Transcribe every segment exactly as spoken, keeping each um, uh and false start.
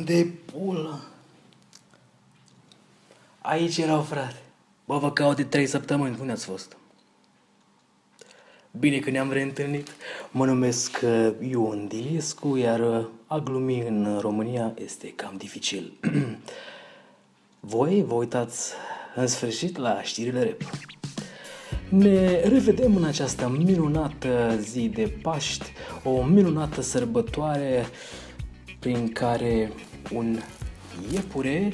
Unde e pula? Aici erau, frate. Bă, vă caut de trei săptămâni. Unde ați fost? Bine că ne-am reîntâlnit. Mă numesc Ion Diliescu, iar a glumi în România este cam dificil. Voi vă uitați în sfârșit la știrile rap. Ne revedem în această minunată zi de Paști, o minunată sărbătoare prin care un iepure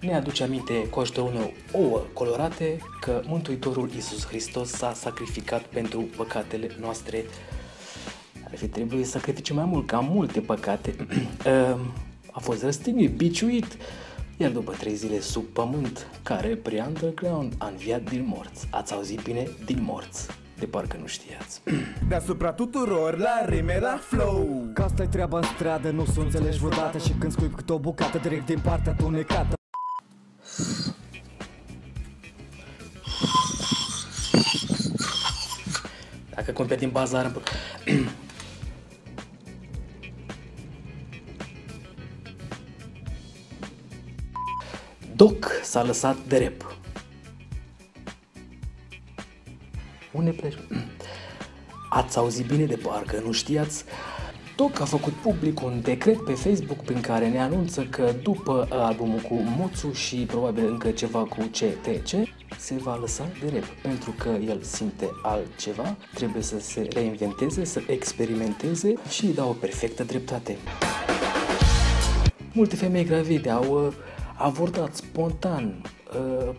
ne aduce aminte cu ajutorul unor ouă colorate că Mântuitorul Iisus Hristos s-a sacrificat pentru păcatele noastre. Ar fi trebuit să sacrificăm mai mult, ca multe păcate. A fost răstignit, biciuit, iar după trei zile sub pământ, care prin underground a înviat din morți. Ați auzit bine? Din morți. De parcă nu știați. Deasupra tuturor, la rime, la flow. Că asta-i treaba în stradă, nu s-o înțelegi vreodată. Și când scuip câte o bucată, direct din partea tunecată. Dacă cumperi din bazar... Doc s-a lăsat de rap. Unde pleci? Ați auzit bine, de parcă nu știați. Doc a făcut public un decret pe Facebook prin care ne anunță că după albumul cu Muțu și probabil încă ceva cu C T C, se va lăsa de rap, pentru că el simte altceva, trebuie să se reinventeze, să experimenteze și îi dau o perfectă dreptate. Multe femei gravide au avortat spontan, uh,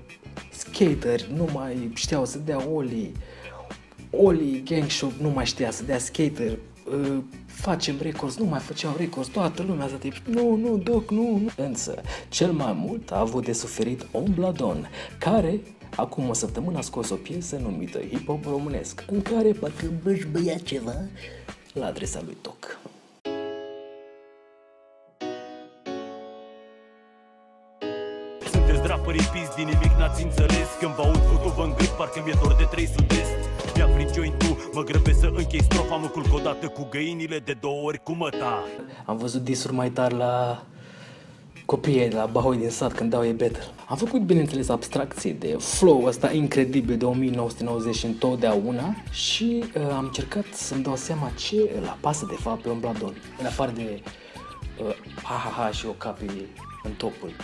skateri nu mai știau să dea olii, olii gangshop nu mai știa să dea skater, uh, facem records, nu mai făceau records, toată lumea asta tip, nu, nu, doc, nu, nu. Însă, cel mai mult a avut de suferit Om Bladon, care acum o săptămână a scos o piesă numită Hip-Hop Românesc, în care parcă își băia ceva la adresa lui Doc. Ripiți din nimic, n-ați înțeles. Când vă aud putu, vă îngrip, parcă mi-e dor de trei sud-est. Mi-a prin joint-ul, mă grăbesc să închei strofa. Mă culc odată cu găinile, de două ori cu măta. Am văzut disuri mai tari la copiii de la Bahoi din sat când dau e better. Am făcut, bineînțeles, abstracție de flow ăsta incredibil de o mie nouă sute nouăzeci întotdeauna. Și uh, am încercat să-mi dau seama ce îl apasă de fapt pe Om Bladon, în afară de uh, ha-ha-ha și Okapi în topul.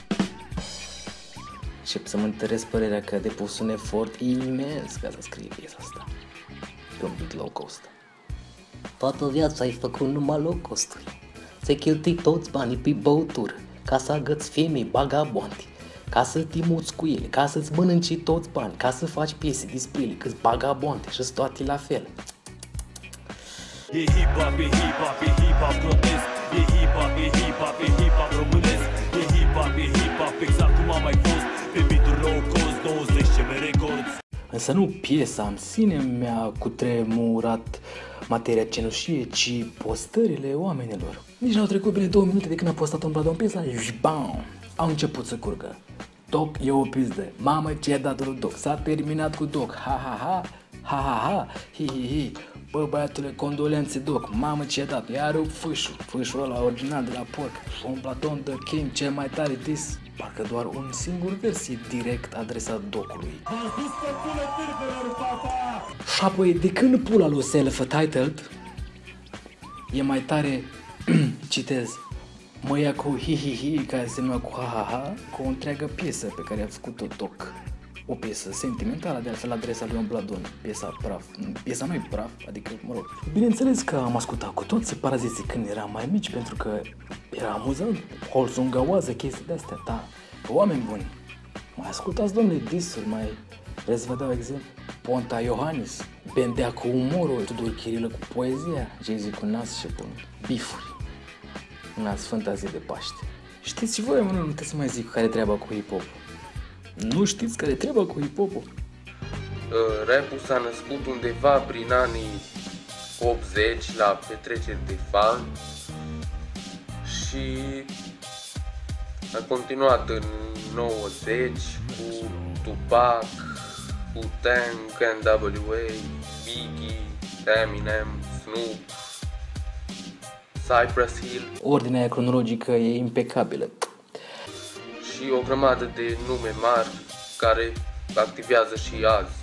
Încep să mă întăresc părerea că a depus un efort imens ca să scrie piesa asta pe un beat low cost. Toată viața ai făcut numai low costuri, ți-ai cheltuit toți banii pe băuturi, ca să agăți femei bagaboanti, ca să te muți cu ele, ca să-ți mănânci toți bani, ca să faci piese despre ele, că-s bagaboante și-s toate la fel. E hip-hop, e hip-hop, e hip-hop protest, e hip-hop, e hip-hop, e hip-hop românesc, e hip-hop, e hip-hop exact cum am mai fost. Însă nu piesa în sine mi-a cutremurat materia cenușie, ci postările oamenilor. Nici n-au trecut bine două minute de când a postat Om Bladon piesa, bam, au început să curgă. Doc e o pizdă, mamă ce a dat lui Doc, s-a terminat cu Doc, ha ha ha, ha ha ha, hi hi hi, bă băiatule, condolențe Doc, mamă ce a dat, i-a rupt fâșul, fâșul ăla original de la porc, Om Bladon de Kim, cel mai tare dis. Parcă doar un singur vers e direct adresat Docului. Și apoi, de când pula lui Self titled e mai tare, citez, mă ia cu hi-hi-hi, care semna cu ha-ha-ha, cu o întreagă piesă pe care a făcut-o Doc. O piesă sentimentală, de altfel adresa lui Om Bladon, piesa praf. Piesa nu e praf, adică, mă rog. Bineînțeles că am ascultat cu toți Paraziții când eram mai mici, pentru că era amuzant, holzungaoază, chestii de-astea, da. Oameni buni, mai ascultați, domnule, disuri, mai... Vreți să vă dau exemplu? Ponta Iohannis, Bendea cu umorul, Tudor Chirilă cu poezia, Jay-Z cu nas și pun, bifuri, în Sfânta zi de Paște. Știți și voi, mă, nu trebuie să mai zic care treaba cu hip-hop. Nu știți care treaba cu hip-hop-ul? Uh, Rap-ul s-a născut undeva prin anii optzeci la petreceri de fan și a continuat în nouăzeci cu Tupac, Utenc, N W A, Biggie, Eminem, Snoop, Cypress Hill. Ordinea cronologică e impecabilă. Și o grămadă de nume mari care activează și azi,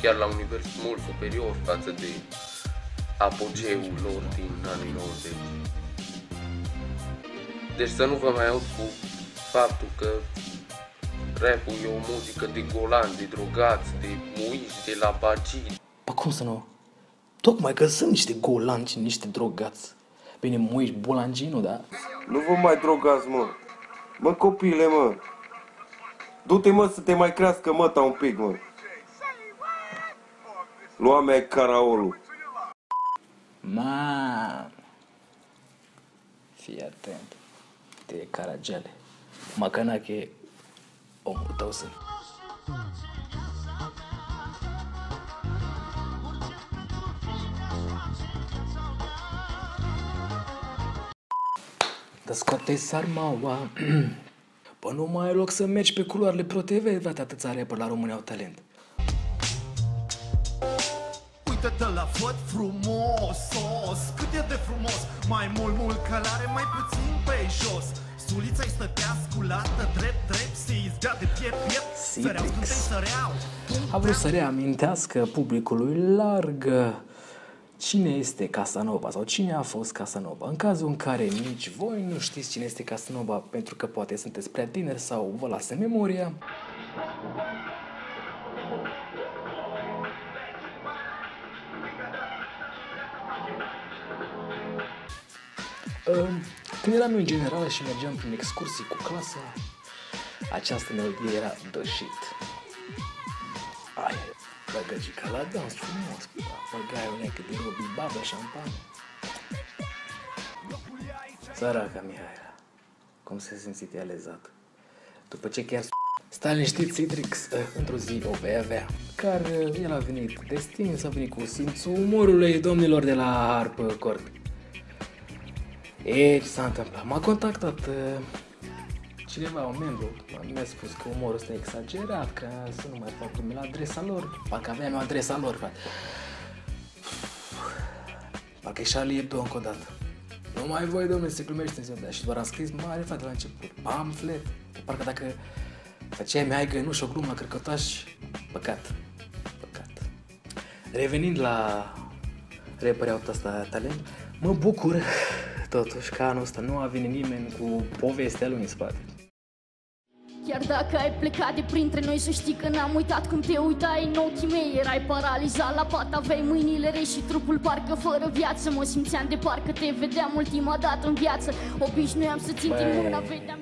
chiar la un nivel mult superior față de apogeul lor din anii nouăzeci. Deci să nu vă mai aud cu faptul că rap-ul e o muzică de golanți, de drogați, de muiși, de lapacii. Pa cum să nu? Tocmai că sunt niște golanci, niște drogați. Bine, muiși, bolangii, nu, da? Nu vă mai drogați, mă. Mă, copile, mă. Du-te, mă, să te mai crească măta un pic, mă. Lua mea e caraolul. Man. Fii atent. Te e Caragiale. Macanache, omul tău sunt. Dar scoate-i sarmaua. Păi nu mai ai loc să mergi pe culoarele Pro T V, frate, atâția rapper la România au talent. Uite-te la văd frumos, os, cât e de frumos. Mai mult, mult călare, mai puțin pe jos. Sulița-i stătea sculată, drept, drept, se izbea de piept, piept. Săreau, scântei săreau. A vrut să reamintească publicului larg cine este Casanova sau cine a fost Casanova. În cazul în care nici voi nu știți cine este Casanova, pentru că poate sunteți prea tineri sau vă lasă memoria. Când eram eu în general și mergeam prin excursii cu clasa, această melodie era doșit. Ai, băgăgica la dans frumos, băgaiul necă de robii, babă, șampanie. Săraca Mihaela, cum se simțit ea lezat. După ce chiar stai liniștit, Citrix, într-o zi o vei avea. Care el a venit destin, s-a venit cu simțul umorului domnilor de la Arpă-Cord. E, ce s-a întâmplat? M-a contactat uh, cineva, un membru, mi-a spus că umorul ăsta e exagerat, că să nu mai fac cum la adresa lor, parcă aveam eu adresa lor, frate. Parcă e Charlie Hebdo încă o dată. Nu mai voi, domnule, se glumește în ziua de-aia. Și doar am scris mare, frate, la început, pamflet, parcă dacă făceai mi-ai găinuși o glumă la cărcătaș, păcat, păcat. Revenind la repăreau asta talent, mă bucur totuși că anul ăsta nu a venit nimeni cu povestea lui în spate. Chiar dacă ai plecat de printre noi, să știi că n-am uitat când te uitai în ochii mei. Erai paralizat la pat, aveai mâinile rei și trupul parcă fără viață. Mă simțeam de parcă te vedeam ultima dată în viață. Obișnuiam să țin din mâna, vedeam...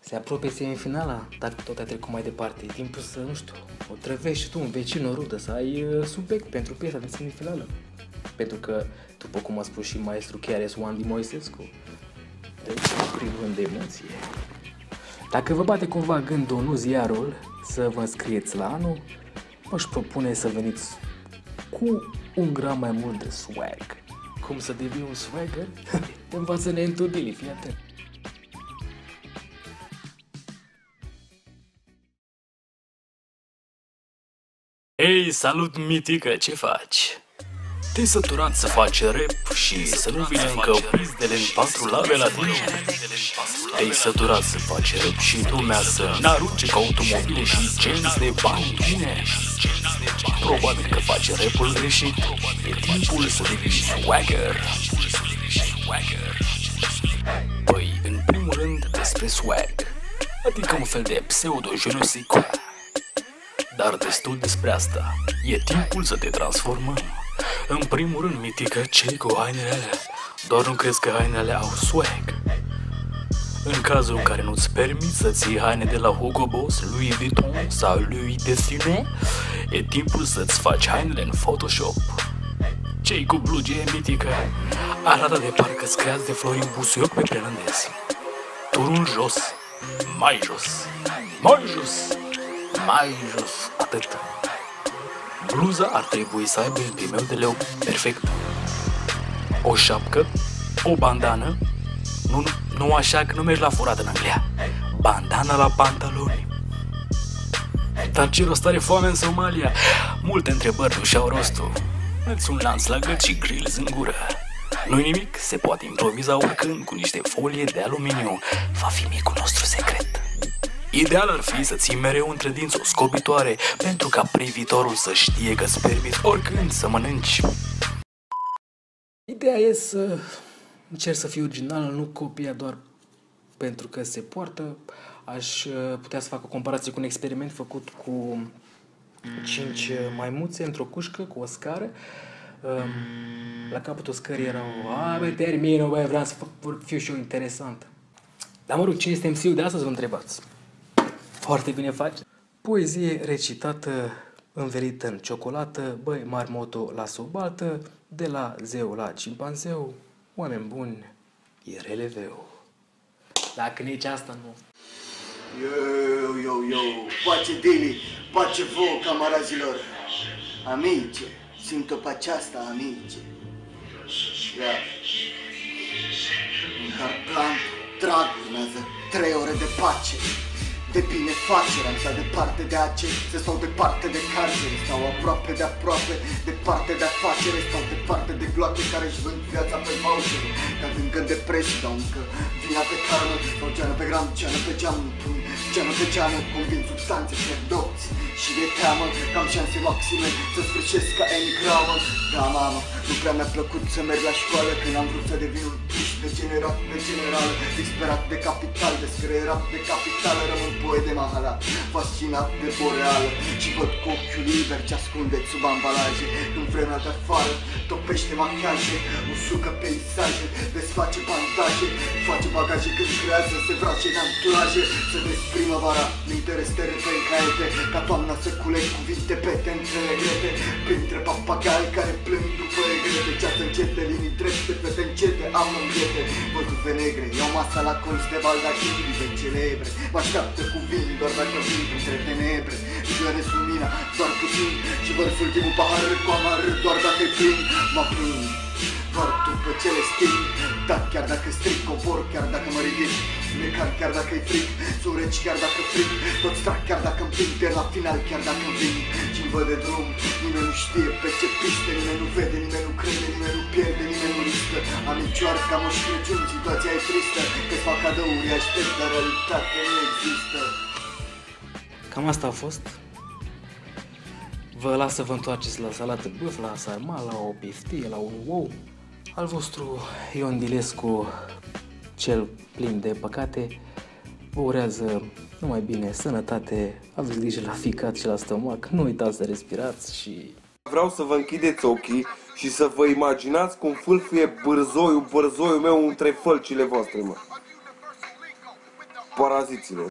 Se apropie semifinala, dacă tot ai trecut mai departe. E timpul să, nu știu, o trăvești și tu, un vecin, o rudă, să ai subiect pentru piesa de semifinală. Pentru că, după cum a spus și maestru chiar este Andy Moisescu, deci primul de emoție. Dacă vă bate cumva gândul, nu ziarul, să vă înscrieți la anul, își propune să veniți cu un gram mai mult de swag. Cum să devii un swagger? Te învață neîntudilii, fii atent. Ei, salut mitică, ce faci? Te-ai săturat să faci rap și să nu vine încă prizdele în patru labe la tine? Te-ai săturat să faci rap și lumea să n-arunce ca automobile și cenți de bani bine? Probabil că faci rap-ul greșit, e timpul să devii swagger. Păi, în primul rând, despre swag, adică un fel de pseudo-genosică. Dar destul despre asta, e timpul să te transformăm. În primul rând, mitică, ce cu hainele alea? Doar nu crezi că hainele au swag? În cazul în care nu-ți permiți să-ți iei haine de la Hugo Boss, Louis Vuitton sau Louis Destinot, e timpul să-ți faci hainele în Photoshop. Cei cu blugie, mitică, arată de parcă-ți creați de Florin Busuioc pe prelandez. Turul jos, mai jos, mai jos, mai jos, atât. Bluza ar trebui să aibă un pimeu de leu perfect, o șapcă, o bandană, nu, nu așa că nu mergi la furat în Anglia, bandana la pantaloni. Dar ce rost are foame în Somalia? Multe întrebări nu și-au rostul, îți un lanț la gât și grills în gură. Nu-i nimic, se poate improviza oricând cu niște folie de aluminiu. Va fi micul nostru secret. Ideal ar fi să ții mereu între dinți o scobitoare, pentru ca privitorul să știe că îți permit oricând să mănânci. Ideea e să încerc să fiu original, nu copia doar pentru că se poartă. Aș putea să fac o comparație cu un experiment făcut cu cinci maimuțe într-o cușcă cu o scară. La capătul scării erau: a, băi, termină, băi, vreau să fiu și eu interesant. Dar mă rog, cine este M C-ul de astăzi, vă întrebați. Foarte bine faci. Poezie recitată, învelită în ciocolată, băi, marmotul la subaltă, de la zeu la cimpanzeu, oameni buni, e releveu. Dacă nici asta nu... Yo, yo, yo, pace Dili, pace vouă, camarazilor. Amice, simt-o pe aceasta, amice. Ia, în harplan, trag, urmează trei ore de pace. De binefacere, am stat departe de aceste, sau departe de carcere, sau aproape de aproape, departe de afacere, sau departe de gloate care își vând viața pe vouchere. Dar încă depresii, dau încă vina pe carnă, sau geană pe gram, geană pe geam, geană pe geană, convin substanțe pierdoți și de teamă că am șanse maxime să sfârșesc ca Annie Crowell. Da, mamă, nu prea mi-a plăcut să merg la școală când am vrut să devin un piș degenerat, degeneral, disperat de capital, descreierat de capitală, rămân poe de mahala, fascinat de boreală și văd cu ochiul liber ce ascundeți sub ambalaje. Când vremea de afară topește machiaje, usucă peisaje, desface bandaje, face bagaje când creează, se vrace de anturaje. Să vezi primăvara, interes te reperi caiete, ca toamna să culegi cuvinte pete între regrete, printre papagali care plâng după regrete. Ceață încete, linii drepte, pete încete, am îngete. Văd duve negre, iau masa la colți de baldachii de celebre, mă așteaptă cu vin, doar dacă vin printre tenebre. Joarez lumina, doar puțin, și vărs ultimul pahar cu amar, doar dacă e plin. Mă prind, doar tu pe cele sting, dar chiar dacă stric, cobor, chiar dacă mă ridic, necar chiar dacă-i fric, sureci chiar dacă fric, tot strac chiar dacă-mi prind, de la final chiar dacă-mi vin. Cine văd de drum, nimeni nu știe pe ce piste, nimeni nu vede, nimeni nu crede, nimeni nu pierde, nimeni nu listă. Amicioară ca Moș Crăciun, situația e tristă, că-ți fac cadouri, aștept, dar realitatea nu există. Cam asta a fost. Vă las să vă întoarceți la salată băf, la sarma, la o piftie, la un ou. Al vostru Ion Diliescu, cel plin de păcate, vă urează numai bine, sănătate, aveți grijă la ficat și la stomac, nu uitați să respirați și... Vreau să vă închideți ochii și să vă imaginați cum fâlfâie bârzoiul, bârzoiul meu între fălcile voastre, mă. Parazițile.